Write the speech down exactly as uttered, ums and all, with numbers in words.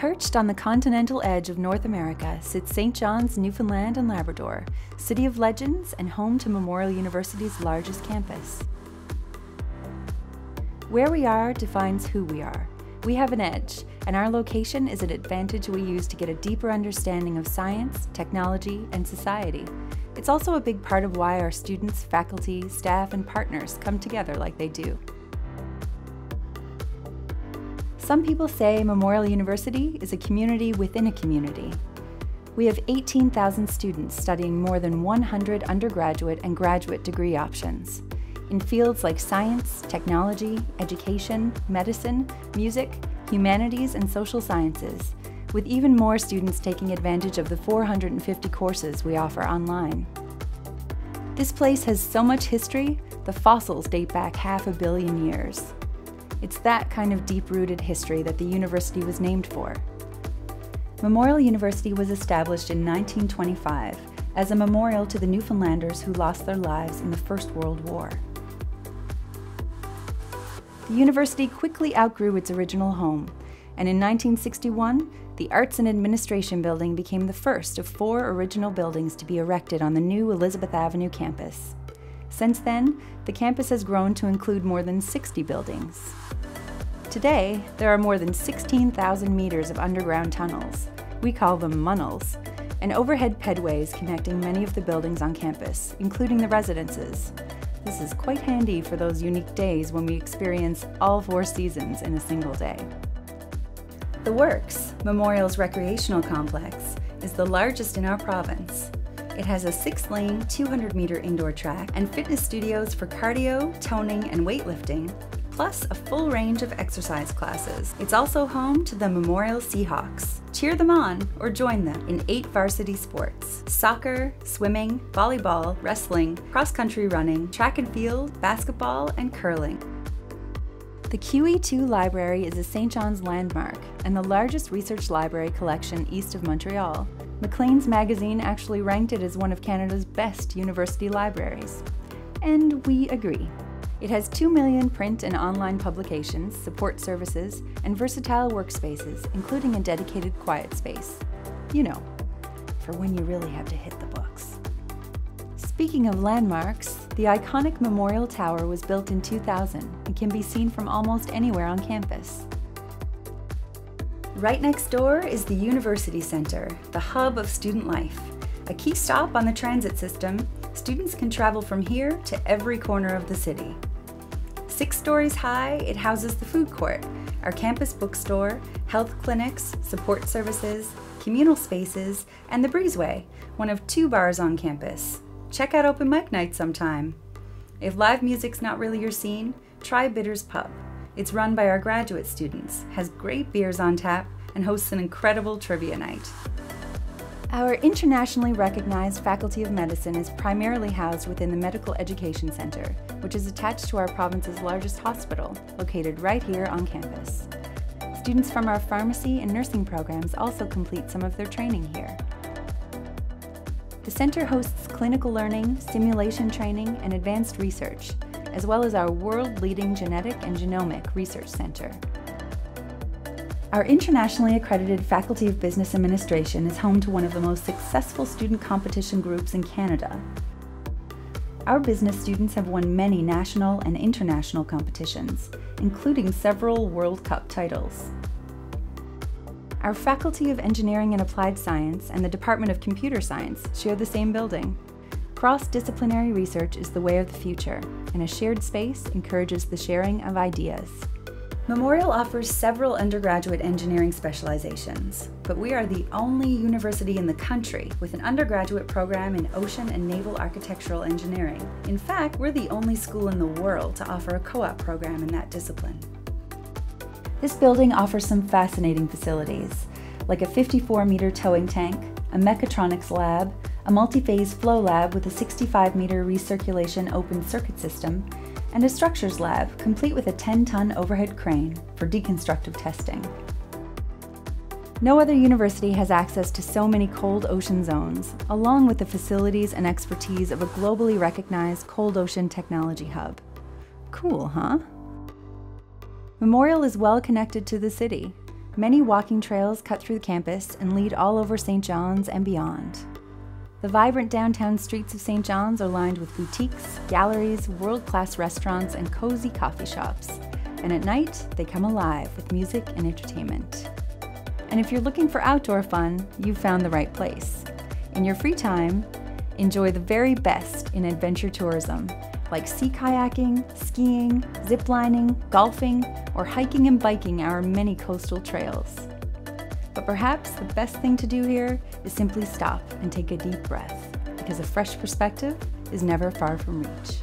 Perched on the continental edge of North America sits Saint John's, Newfoundland and Labrador, city of legends and home to Memorial University's largest campus. Where we are defines who we are. We have an edge, and our location is an advantage we use to get a deeper understanding of science, technology, and society. It's also a big part of why our students, faculty, staff, and partners come together like they do. Some people say Memorial University is a community within a community. We have eighteen thousand students studying more than one hundred undergraduate and graduate degree options in fields like science, technology, education, medicine, music, humanities, and social sciences, with even more students taking advantage of the four hundred fifty courses we offer online. This place has so much history, the fossils date back half a billion years. It's that kind of deep-rooted history that the university was named for. Memorial University was established in nineteen twenty-five as a memorial to the Newfoundlanders who lost their lives in the First World War. The university quickly outgrew its original home, and in nineteen sixty-one, the Arts and Administration Building became the first of four original buildings to be erected on the new Elizabeth Avenue campus. Since then, the campus has grown to include more than sixty buildings. Today, there are more than sixteen thousand meters of underground tunnels, we call them munnels, and overhead pedways connecting many of the buildings on campus, including the residences. This is quite handy for those unique days when we experience all four seasons in a single day. The Works, Memorial's recreational complex, is the largest in our province. It has a six-lane, two hundred meter indoor track and fitness studios for cardio, toning, and weightlifting, plus a full range of exercise classes. It's also home to the Memorial Seahawks. Cheer them on or join them in eight varsity sports: soccer, swimming, volleyball, wrestling, cross-country running, track and field, basketball, and curling. The Q E two Library is a Saint John's landmark and the largest research library collection east of Montreal. Maclean's magazine actually ranked it as one of Canada's best university libraries. And we agree. It has two million print and online publications, support services, and versatile workspaces, including a dedicated quiet space. You know, for when you really have to hit the books. Speaking of landmarks, the iconic Memorial Tower was built in two thousand and can be seen from almost anywhere on campus. Right next door is the University Center, the hub of student life. A key stop on the transit system, students can travel from here to every corner of the city. Six stories high, it houses the food court, our campus bookstore, health clinics, support services, communal spaces, and the Breezeway, one of two bars on campus. Check out open mic night sometime. If live music's not really your scene, try Bitter's Pub. It's run by our graduate students, has great beers on tap, and hosts an incredible trivia night. Our internationally recognized Faculty of Medicine is primarily housed within the Medical Education Center, which is attached to our province's largest hospital, located right here on campus. Students from our pharmacy and nursing programs also complete some of their training here. The center hosts clinical learning, simulation training, and advanced research, as well as our world-leading genetic and genomic research center. Our internationally accredited Faculty of Business Administration is home to one of the most successful student competition groups in Canada. Our business students have won many national and international competitions, including several World Cup titles. Our Faculty of Engineering and Applied Science and the Department of Computer Science share the same building. Cross-disciplinary research is the way of the future, and a shared space encourages the sharing of ideas. Memorial offers several undergraduate engineering specializations, but we are the only university in the country with an undergraduate program in ocean and naval architectural engineering. In fact, we're the only school in the world to offer a co-op program in that discipline. This building offers some fascinating facilities, like a fifty-four meter towing tank, a mechatronics lab, a multi-phase flow lab with a sixty-five meter recirculation open circuit system, and a structures lab complete with a ten ton overhead crane for deconstructive testing. No other university has access to so many cold ocean zones, along with the facilities and expertise of a globally recognized cold ocean technology hub. Cool, huh? Memorial is well connected to the city. Many walking trails cut through campus and lead all over Saint John's and beyond. The vibrant downtown streets of Saint John's are lined with boutiques, galleries, world-class restaurants, and cozy coffee shops. And at night, they come alive with music and entertainment. And if you're looking for outdoor fun, you've found the right place. In your free time, enjoy the very best in adventure tourism, like sea kayaking, skiing, ziplining, golfing, or hiking and biking our many coastal trails. But perhaps the best thing to do here is simply stop and take a deep breath, because a fresh perspective is never far from reach.